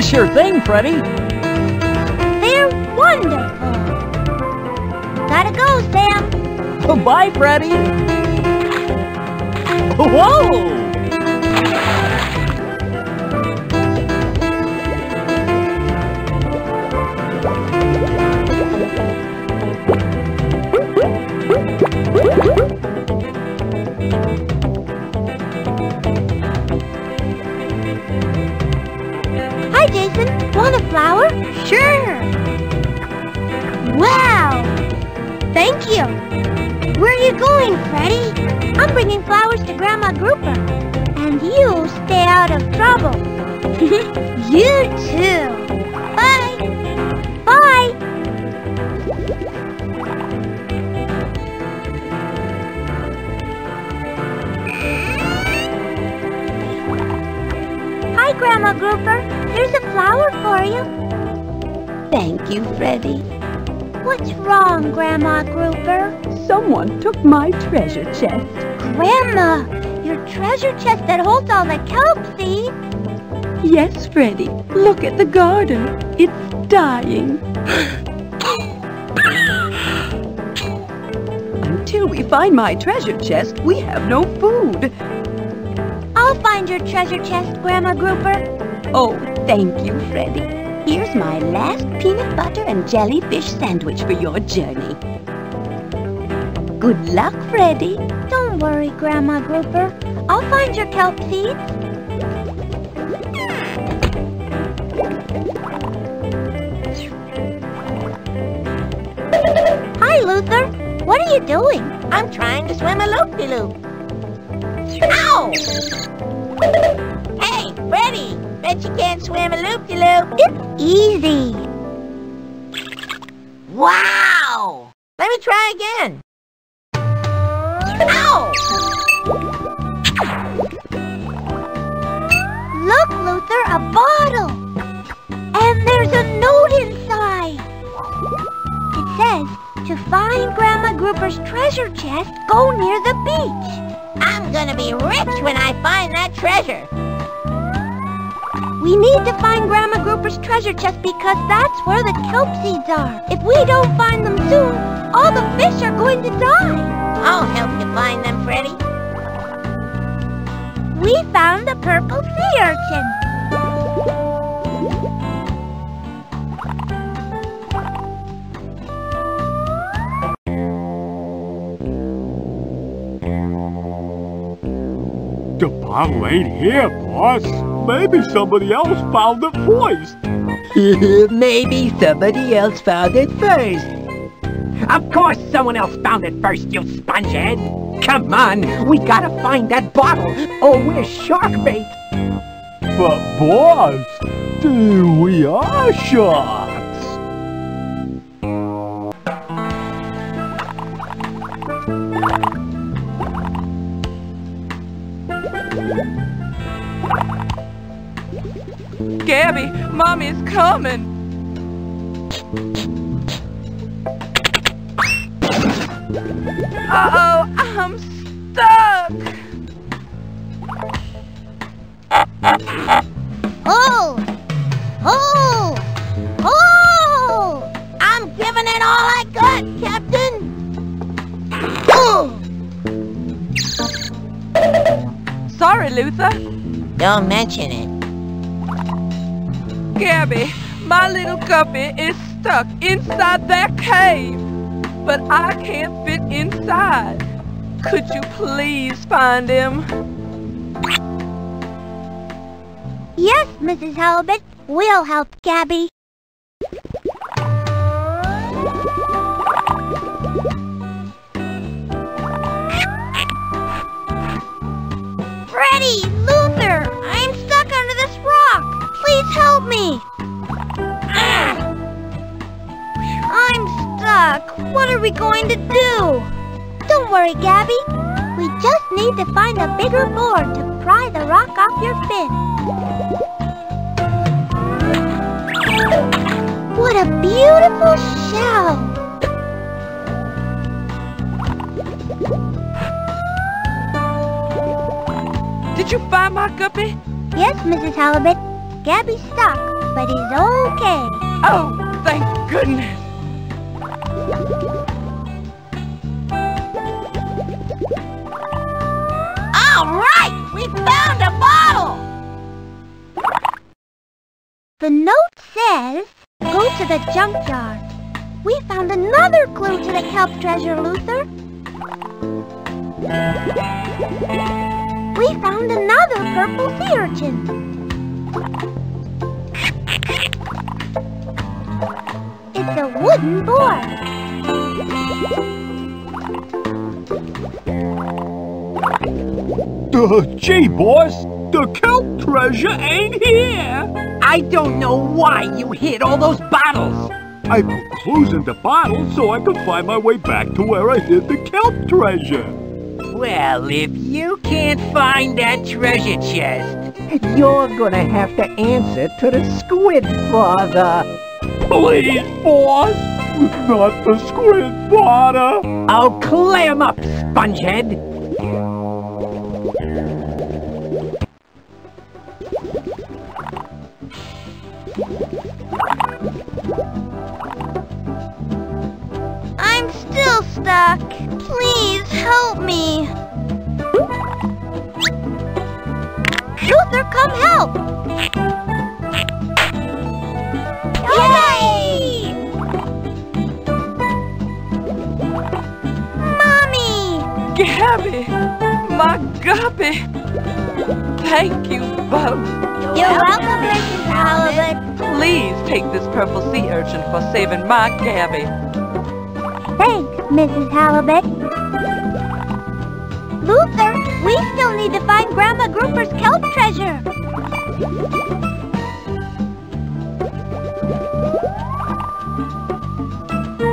a sure thing, Freddi. They're wonderful. Gotta go, Sam. Bye, Freddi. Whoa! Hi, Jason. Want a flower? Sure. Wow. Thank you. Where are you going, Freddi? I'm bringing flowers to Grandma Grouper. And you stay out of trouble. You too. Bye. Bye. Hi, Grandma Grouper. Here's a flower for you. Thank you, Freddi. What's wrong, Grandma Grouper? Someone took my treasure chest. Grandma, your treasure chest that holds all the kelp seeds? Yes, Freddi. Look at the garden. It's dying. Until we find my treasure chest, we have no food. I'll find your treasure chest, Grandma Grouper. Oh, thank you, Freddi. Here's my last peanut butter and jellyfish sandwich for your journey. Good luck, Freddi. Don't worry, Grandma Grouper. I'll find your kelp seeds. Hi, Luther. What are you doing? I'm trying to swim a loop-de-loop. Ow! Hey, Freddi! Bet you can't swim a loop-de-loop. It's easy. Wow! Let me try again. Ow! Look, Luther, a bottle. And there's a note inside. It says, to find Grandma Grouper's treasure chest, go near the beach. I'm gonna be rich when I find that treasure. We need to find Grandma Grouper's treasure chest because that's where the kelp seeds are. If we don't find them soon, all the fish are going to die. I'll help you find them, Freddi. We found the purple sea urchin. The bottle ain't here, boss. Maybe somebody else found it first. Maybe somebody else found it first. Of course someone else found it first, you spongehead. Come on, we gotta find that bottle, or we're shark bait. But boss, we are sharks. Gabby, Mommy's coming! Uh-oh, I'm stuck! Oh! Oh! Oh! I'm giving it all I got, Captain! Oh! Sorry, Luther. Don't mention it. Gabby, my little guppy is stuck inside that cave, but I can't fit inside. Could you please find him? Yes, Mrs. Halibut, we'll help Gabby. Freddi, Luther, I'm stuck under this rock. Please help me! I'm stuck. What are we going to do? Don't worry, Gabby. We just need to find a bigger board to pry the rock off your fin. What a beautiful shell! Did you find my guppy? Yes, Mrs. Halibut. Gabby's stuck, but it's okay. Oh, thank goodness. All right, we found a bottle. The note says, go to the junkyard. We found another clue to the kelp treasure, Luther. We found another purple sea urchin. It's a wooden board. Gee, boss, the kelp treasure ain't here. I don't know why you hid all those bottles. I put clues in the bottles so I could find my way back to where I hid the kelp treasure. Well, if you can't find that treasure chest, you're gonna have to answer to the Squid Father. Please, boss! Not the Squid Father! I'll clam up, Spongehead! I'm still stuck. Please help me. Luther, come help! Yay! Mommy! Gabby! My Guppy! Thank you both! You're welcome, Mrs. Halibut. Please take this purple sea urchin for saving my Gabby. Thanks, Mrs. Halibut. Luther, we still need to find Grandma Grouper's kelp treasure.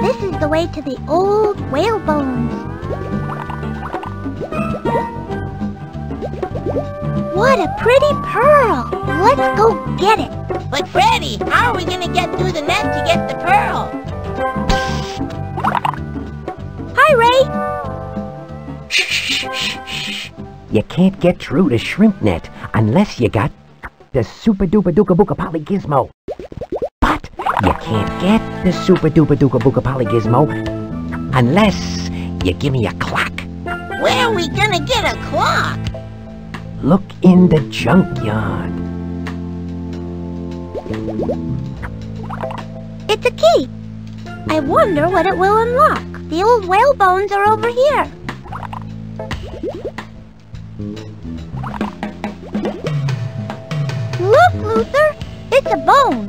This is the way to the old whale bones. What a pretty pearl! Let's go get it. But Freddi, how are we gonna get through the net to get the pearl? Hi, Ray. You can't get through the shrimp net unless you got the Super-Duper-Duka-Buka-Poly-Gizmo. But you can't get the Super-Duper-Duka-Buka-Poly-Gizmo unless you give me a clock. Where are we gonna get a clock? Look in the junkyard. It's a key. I wonder what it will unlock. The old whale bones are over here. Look, Luther! It's a bone!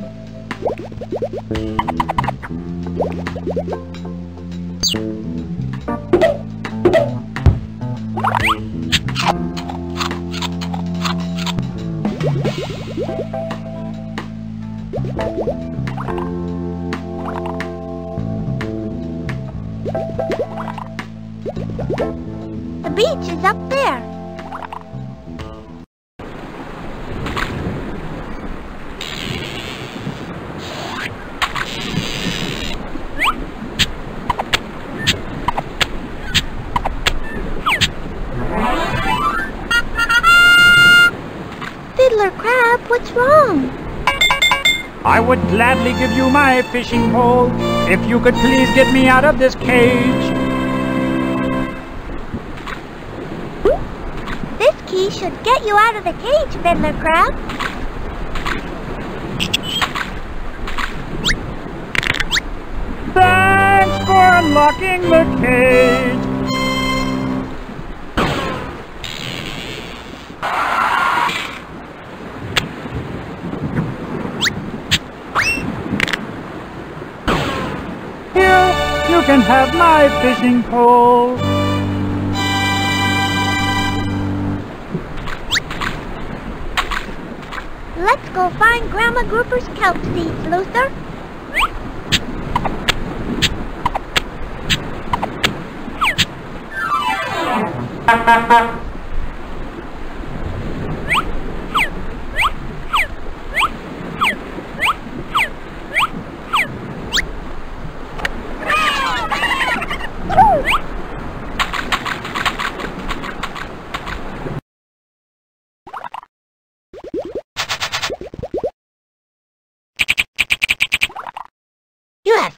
The beach is up there. What's wrong? I would gladly give you my fishing pole if you could please get me out of this cage. This key should get you out of the cage, Fiddler Crab. Thanks for unlocking the cage. You can have my fishing pole. Let's go find Grandma Grouper's kelp seeds, Luther.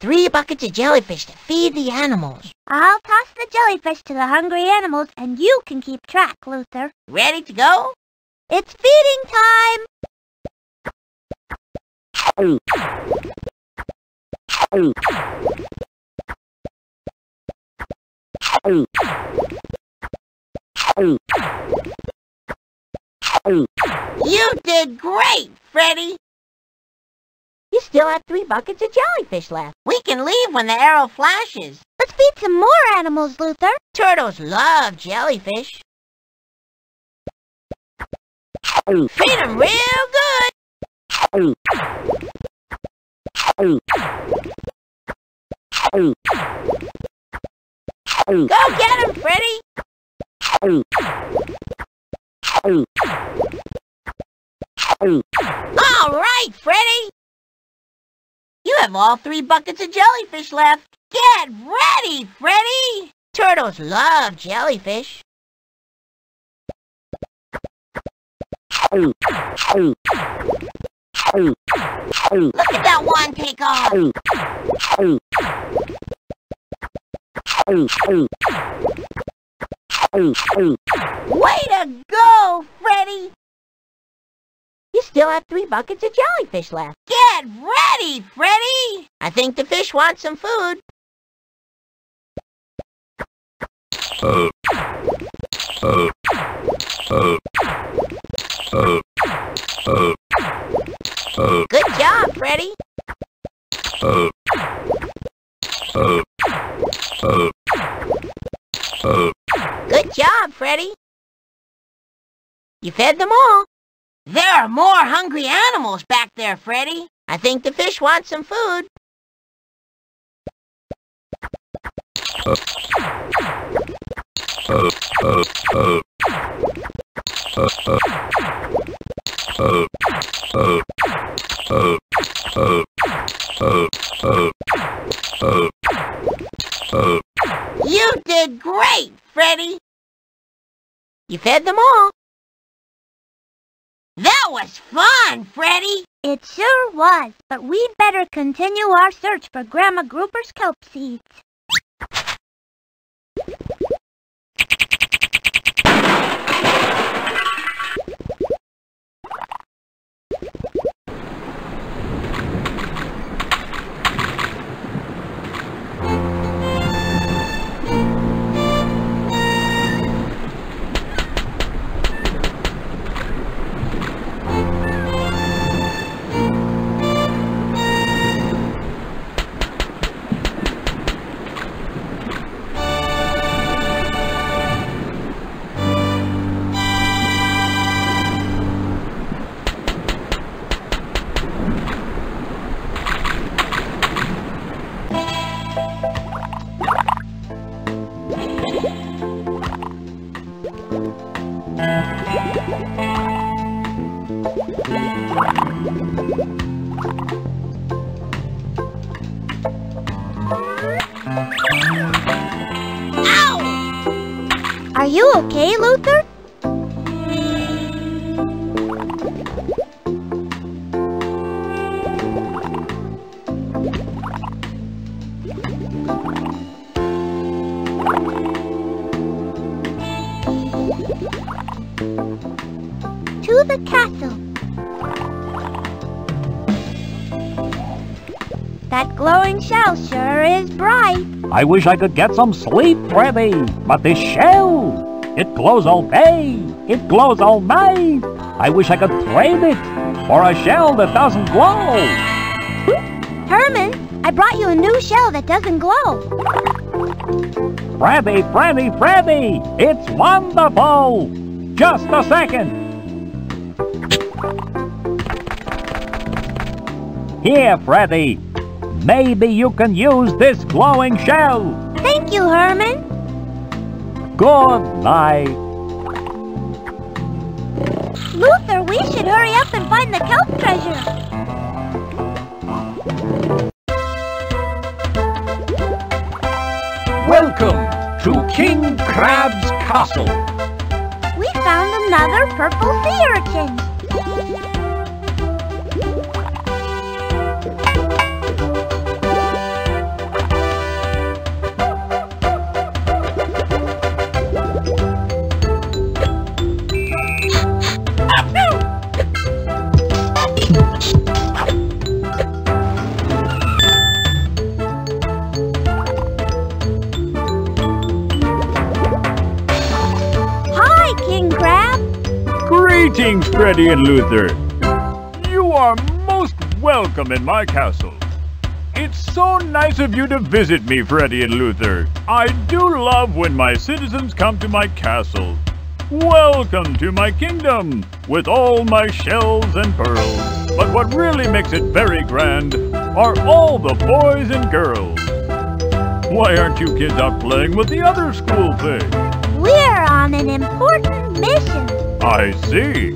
3 buckets of jellyfish to feed the animals. I'll toss the jellyfish to the hungry animals and you can keep track, Luther. Ready to go? It's feeding time! You did great, Freddi! You still have 3 buckets of jellyfish left. We can leave when the arrow flashes. Let's feed some more animals, Luther. Turtles love jellyfish. Feed them real good. Go get them, Freddi. All right, Freddi. You have all 3 buckets of jellyfish left. Get ready, Freddi! Turtles love jellyfish. Look at that one take off. Way to go, Freddi! You still have 3 buckets of jellyfish left. Get ready, Freddi! I think the fish wants some food. Good job, Freddi! Good job, Freddi! You fed them all. There are more hungry animals back there, Freddi. I think the fish wants some food. You did great, Freddi. You fed them all. That was fun, Freddi! It sure was, but we'd better continue our search for Grandma Grouper's kelp seeds. Okay, Luther? To the castle. That glowing shell sure is bright. I wish I could get some sleep, Freddi, but this shell... it glows all day, it glows all night. I wish I could trade it for a shell that doesn't glow. Herman, I brought you a new shell that doesn't glow. Freddi, Freddi, Freddi, it's wonderful. Just a second. Here, Freddi, maybe you can use this glowing shell. Thank you, Herman. Good night. Luther, we should hurry up and find the kelp treasure. Welcome to King Crab's castle. We found another purple sea urchin. Freddi and Luther. You are most welcome in my castle. It's so nice of you to visit me, Freddi and Luther. I do love when my citizens come to my castle. Welcome to my kingdom, with all my shells and pearls. But what really makes it very grand are all the boys and girls. Why aren't you kids out playing with the other school thing? We're on an important mission. I see.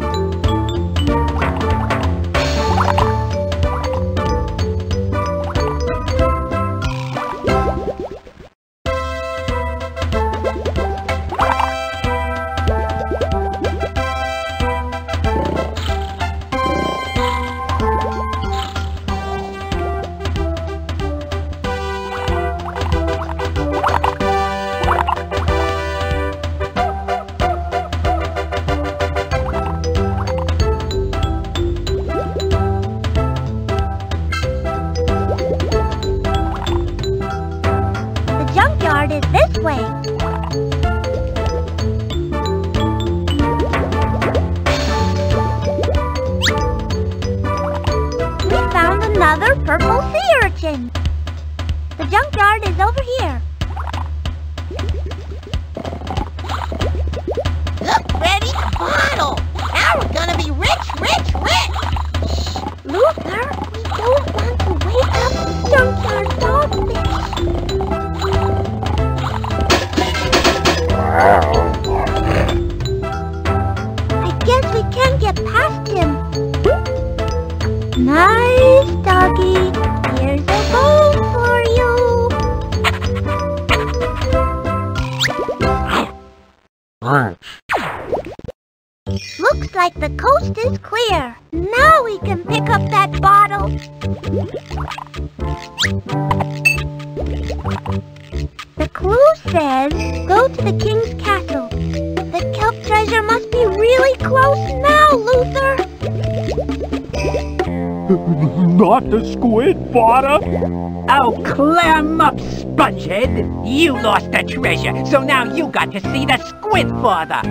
Oh, clam up, spongehead! You lost the treasure, so now you got to see the Squid Father!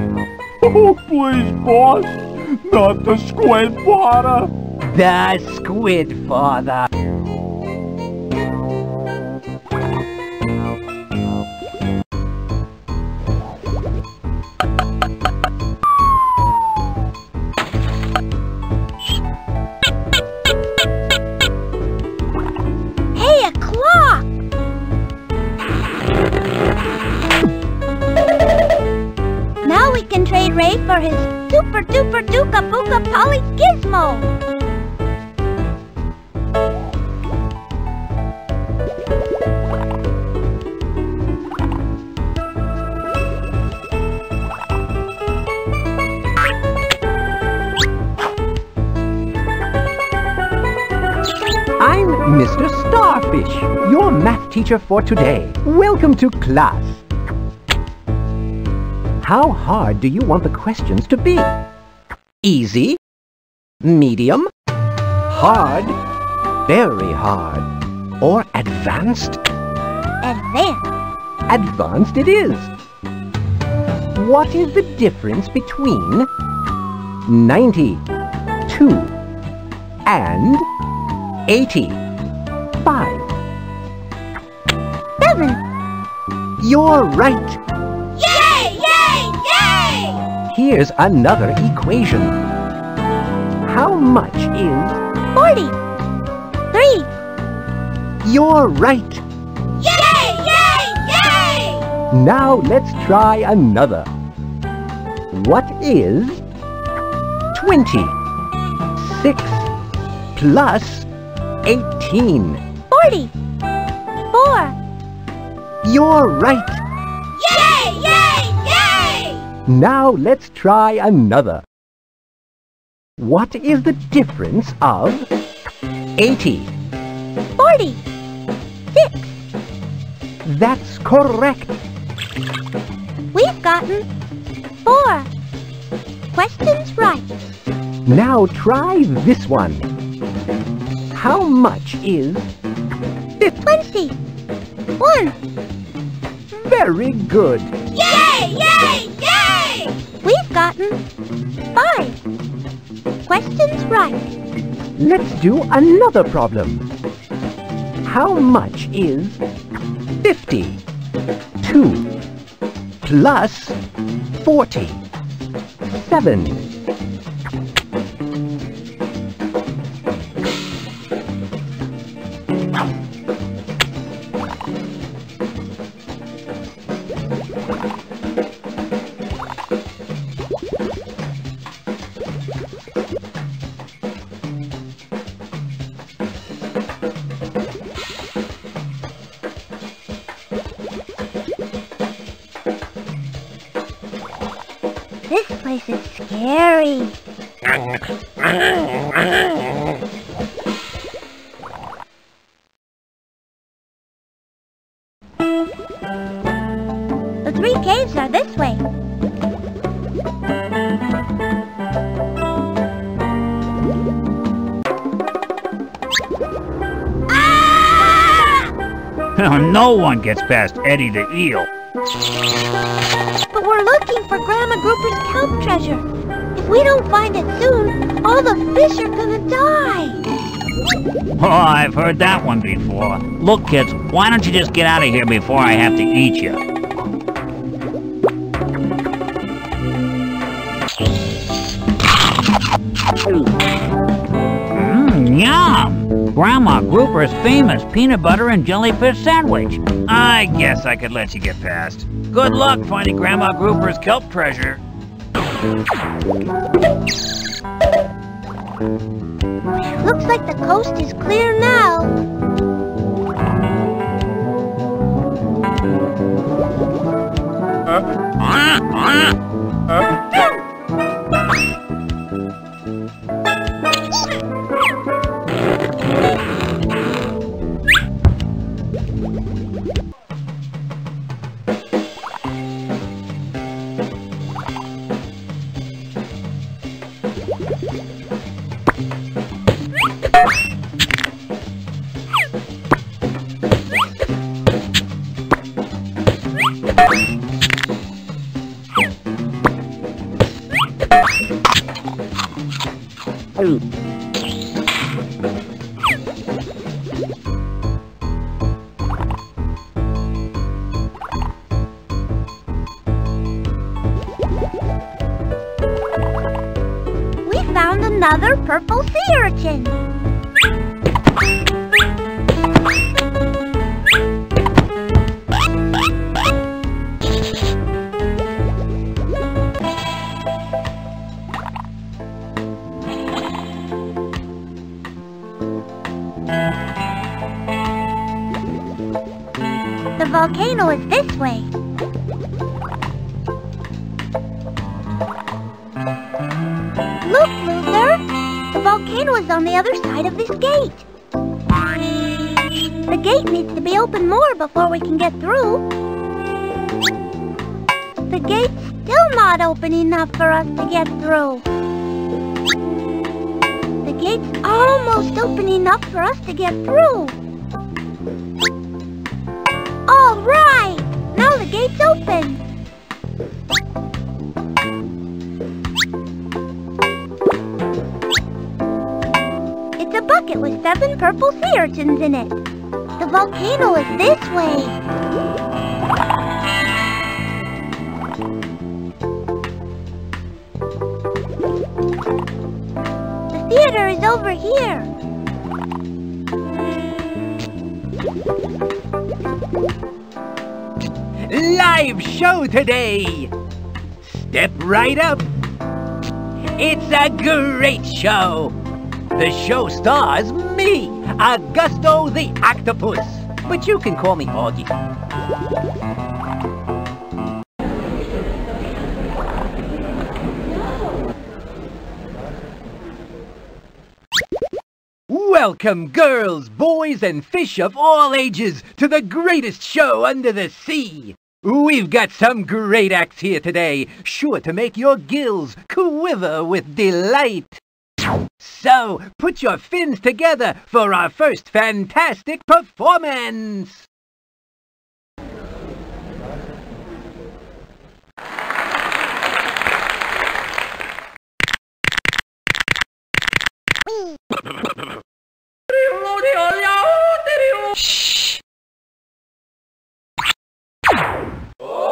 Oh, please, boss! Not the Squid Father! The Squid Father! For his Super-Duper-Duka-Buka-Poly-Gizmo! I'm Mr. Starfish, your math teacher for today. Welcome to class. How hard do you want the questions to be? Easy? Medium? Hard? Very hard? Or advanced? Advanced. Advanced it is. What is the difference between 92 and 85? 7. You're right. Here's another equation. How much is 43? You're right. Yay! Yay! Yay! Now let's try another. What is 26 plus 18? 44. You're right. Yay! Yay! Now let's try another. What is the difference of 80? 46. That's correct. We've gotten 4 questions right. Now try this one. How much is 50? 21. Very good. Yay! Yay! Yay! We've gotten 5 questions right. Let's do another problem. How much is 52 plus 47? This place is scary. The three caves are this way. Ah! No one gets past Eddie the Eel. But we're looking for Grandma Grouper's kelp treasure. If we don't find it soon, all the fish are gonna die. Oh, I've heard that one before. Look, kids, why don't you just get out of here before I have to eat you? Mmm, yum! Grandma Grouper's famous peanut butter and jellyfish sandwich. I guess I could let you get past. Good luck finding Grandma Grouper's kelp treasure. Looks like the coast is clear now. Another purple sea urchin. The volcano is this way. Look, Luther! The volcano is on the other side of this gate. The gate needs to be opened more before we can get through. The gate's still not open enough for us to get through. The gate's almost open enough for us to get through. All right! Now the gate's open. Bucket with 7 purple sea urchins in it. The volcano is this way. The theater is over here. Live show today! Step right up. It's a great show. The show stars me, Augusto the Octopus, but you can call me Augie. Welcome, girls, boys, and fish of all ages to the greatest show under the sea. We've got some great acts here today, sure to make your gills quiver with delight. So, put your fins together for our first fantastic performance! Shh. Oh.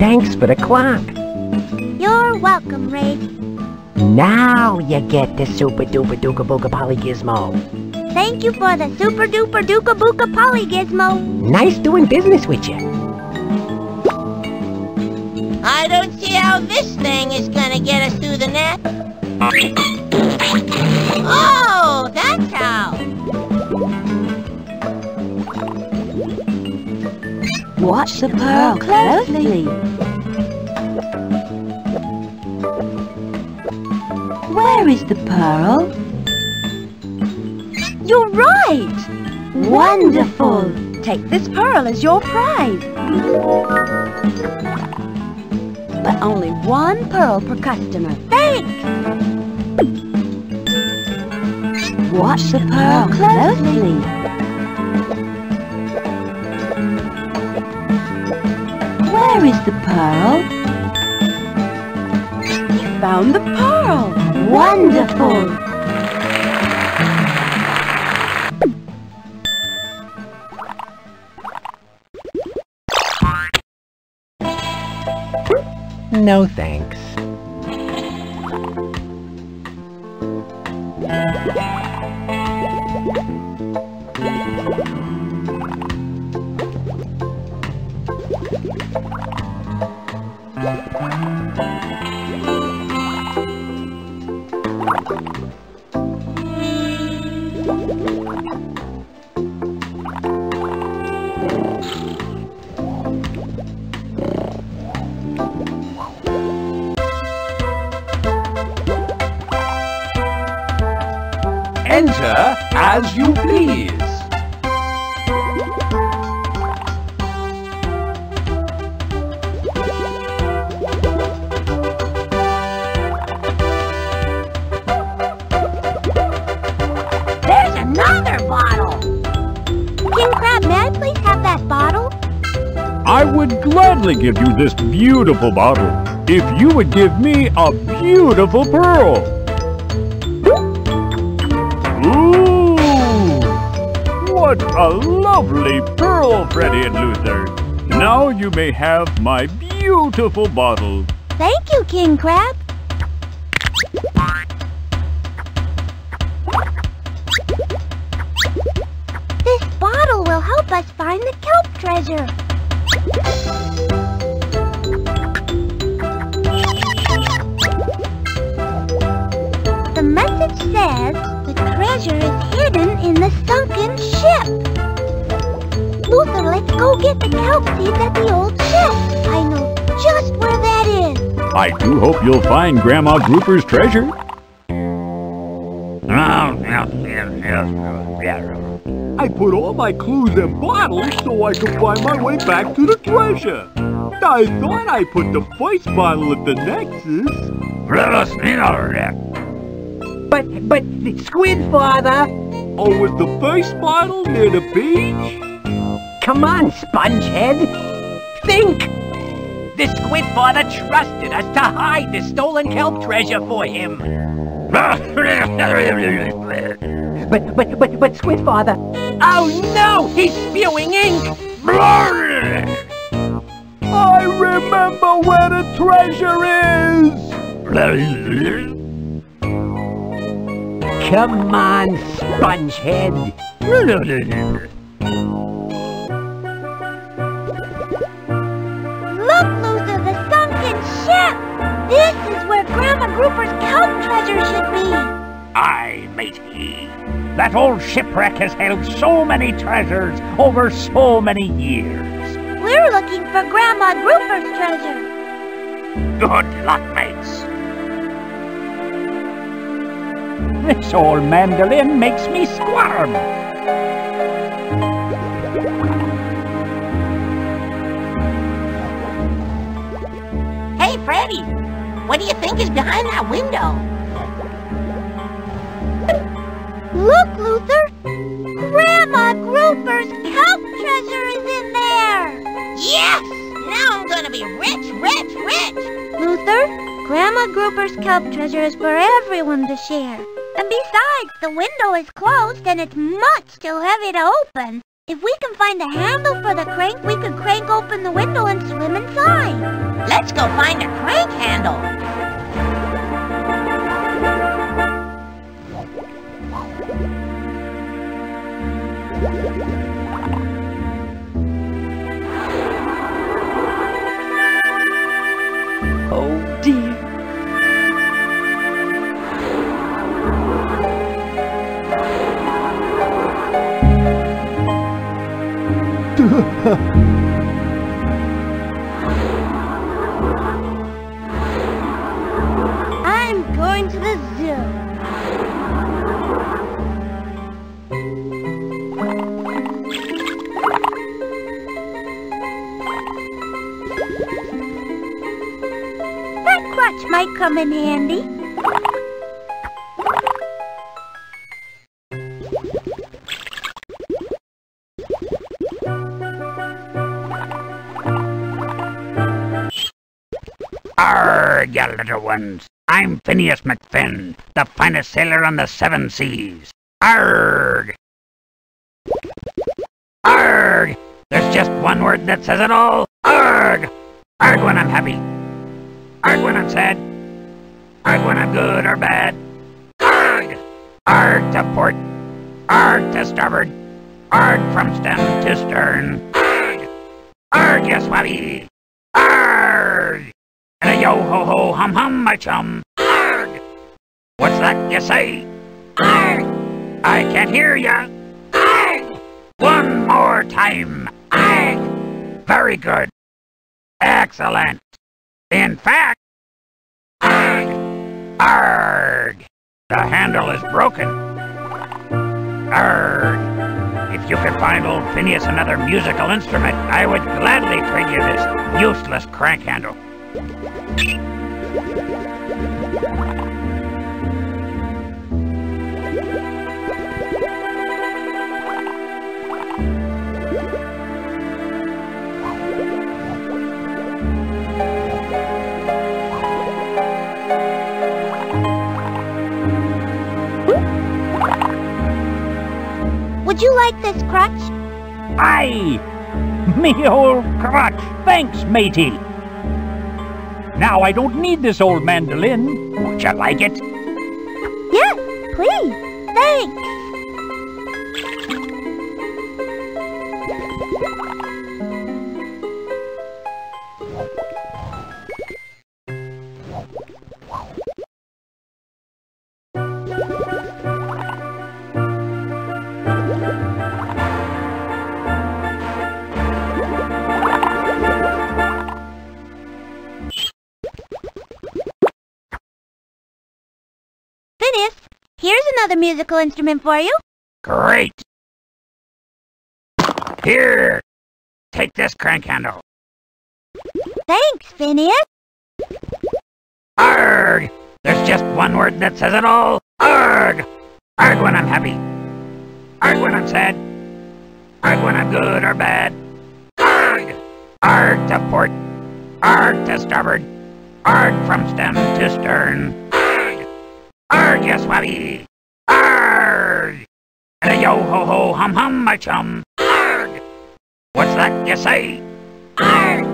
Thanks for the clock. You're welcome, Ray. Now you get the Super-Duper-Duka-Buka-Poly-Gizmo. Thank you for the Super-Duper-Duka-Buka-Poly-Gizmo. Nice doing business with you. I don't see how this thing is gonna get us through the net. Oh, that's how. Watch the pearl closely. Where is the pearl? You're right! Wonderful! Take this pearl as your prize. But only one pearl per customer. Thanks! Watch the pearl closely. Where is the pearl? found the pearl! Wonderful! No thanks. Enter as you please. I would gladly give you this beautiful bottle if you would give me a beautiful pearl. Ooh! What a lovely pearl, Freddi and Luther. Now you may have my beautiful bottle. Thank you, King Crab. This bottle will help us find the kelp treasure. The message says the treasure is hidden in the sunken ship. Luther, let's go get the kelp seeds at the old ship. I know just where that is. I do hope you'll find Grandma Grouper's treasure. I put all my clues in bottles so I could find my way back to the treasure. I thought I put the first bottle at the Nexus. Let us in on that. But the Squid Father. Oh, was the first bottle near the beach? Come on, Spongehead. Think. The Squid Father trusted us to hide the stolen kelp treasure for him. But Squid Father. Oh no! He's spewing ink! I remember where the treasure is! Come on, Spongehead! Look, Luther, the sunken ship! This is where Grandma Grouper's kelp treasure should be! Aye, matey! That old shipwreck has held so many treasures over so many years. We're looking for Grandma Grouper's treasure. Good luck, mates. This old mandolin makes me squirm. Hey, Freddi, what do you think is behind that window? Look, Luther! Grandma Grouper's kelp treasure is in there! Yes! Now I'm gonna be rich! Luther, Grandma Grouper's kelp treasure is for everyone to share. And besides, the window is closed and it's much too heavy to open. If we can find a handle for the crank, we could crank open the window and swim inside. Let's go find a crank handle! Oh dear. I'm going to the zoo. Might come in handy. Arrgh, you little ones. I'm Phineas McFinn, the finest sailor on the seven seas. Arrgh! Arrgh! There's just one word that says it all. Arrgh! Arrgh when I'm happy. Arrgh when I'm sad. Arrgh when I'm good or bad. Arrgh! Arrgh to port. Arrgh to starboard. Arrgh from stem to stern. Arrgh! Arrgh, yes, Wabby! Arrgh! And a yo-ho-ho, hum-hum, my chum. Arrgh! What's that you say? Arrgh! I can't hear ya. Arrgh! One more time. Arrgh! Very good. Excellent. In fact... Arrgh! Arrgh! The handle is broken. Arrgh! If you could find old Phineas another musical instrument, I would gladly trade you this useless crank handle. Would you like this crutch? Aye! Me old crutch! Thanks, matey! Now I don't need this old mandolin. Would you like it? Yes, please! Here's another musical instrument for you. Great! Here! Take this crank handle. Thanks, Phineas. Arrgh! There's just one word that says it all. Arrgh! Arrgh when I'm happy. Arrgh when I'm sad. Arrgh when I'm good or bad. Arrgh! Arrgh to port. Arrgh to starboard. Arrgh from stem to stern. Arrgh, yes, Wabby! Arrgh! And a yo-ho-ho, hum-hum, my chum! Arrgh! What's that you say? Arrgh!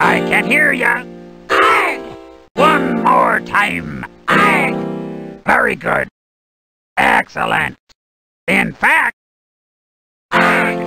I can't hear ya! Arrgh! One more time! Arrgh! Very good! Excellent! In fact... Arrgh!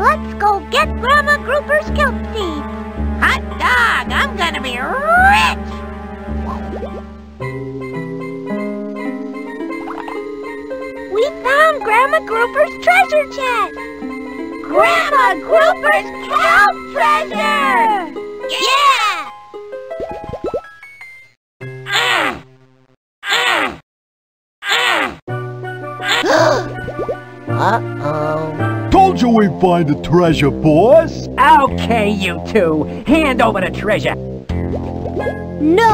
Let's go get Grandma Grouper's kelp seed. Hot dog! I'm gonna be rich! We found Grandma Grouper's treasure chest! Grandma Grouper's kelp treasure! Yeah! Uh-oh. Told you we'd find the treasure, boss! Okay, you two. Hand over the treasure. No!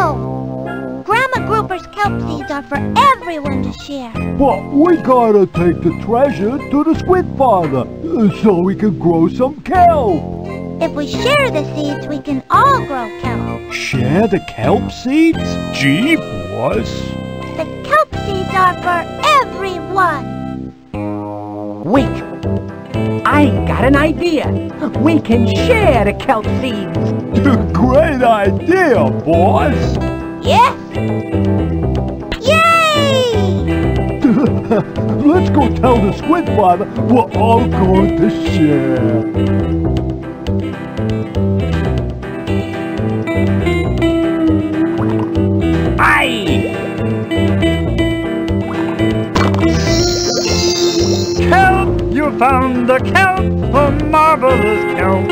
Grandma Grouper's kelp seeds are for everyone to share. But we gotta take the treasure to the Squid Father, so we can grow some kelp. If we share the seeds, we can all grow kelp. Share the kelp seeds? Gee, boss. The kelp seeds are for everyone. Wait, I got an idea. We can share the kelp seeds. Great idea, boss. Yes. Yay! Let's go tell the Squid Father we're all going to share. Found the kelp, a marvelous kelp.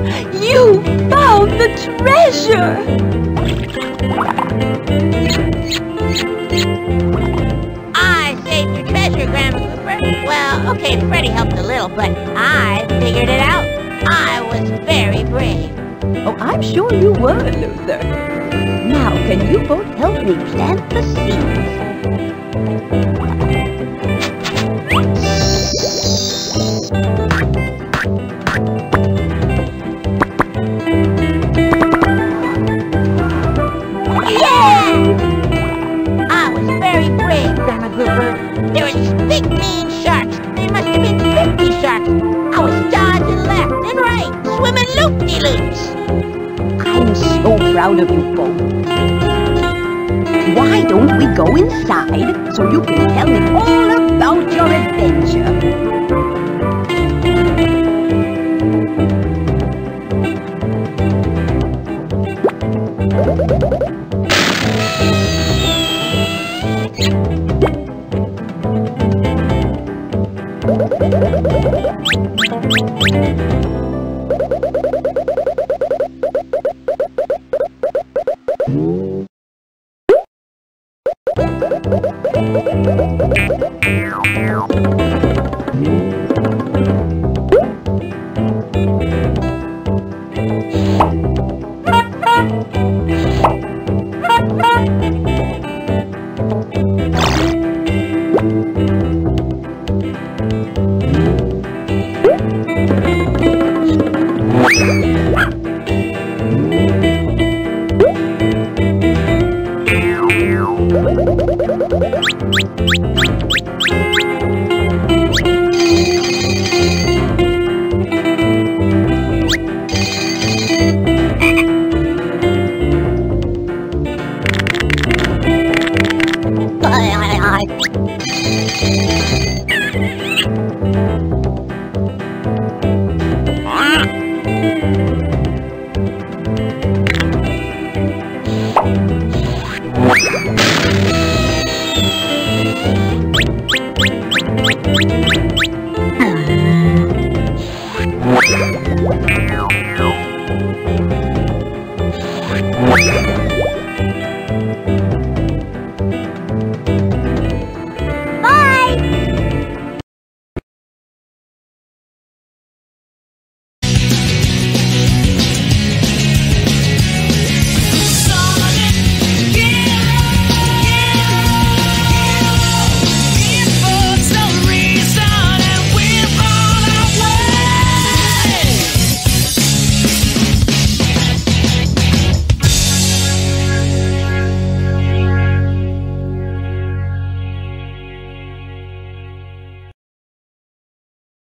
You found the treasure! I saved your treasure, Grandma Grouper. Well, okay, Freddi helped a little, but I figured it out. I was very brave. Oh, I'm sure you were, Luther. Now, can you both help me plant the seeds? There were big mean sharks. There must have been 50 sharks. I was dodging left and right, swimming loop-de-loops. I'm so proud of you both. Why don't we go inside so you can tell me all about your adventure?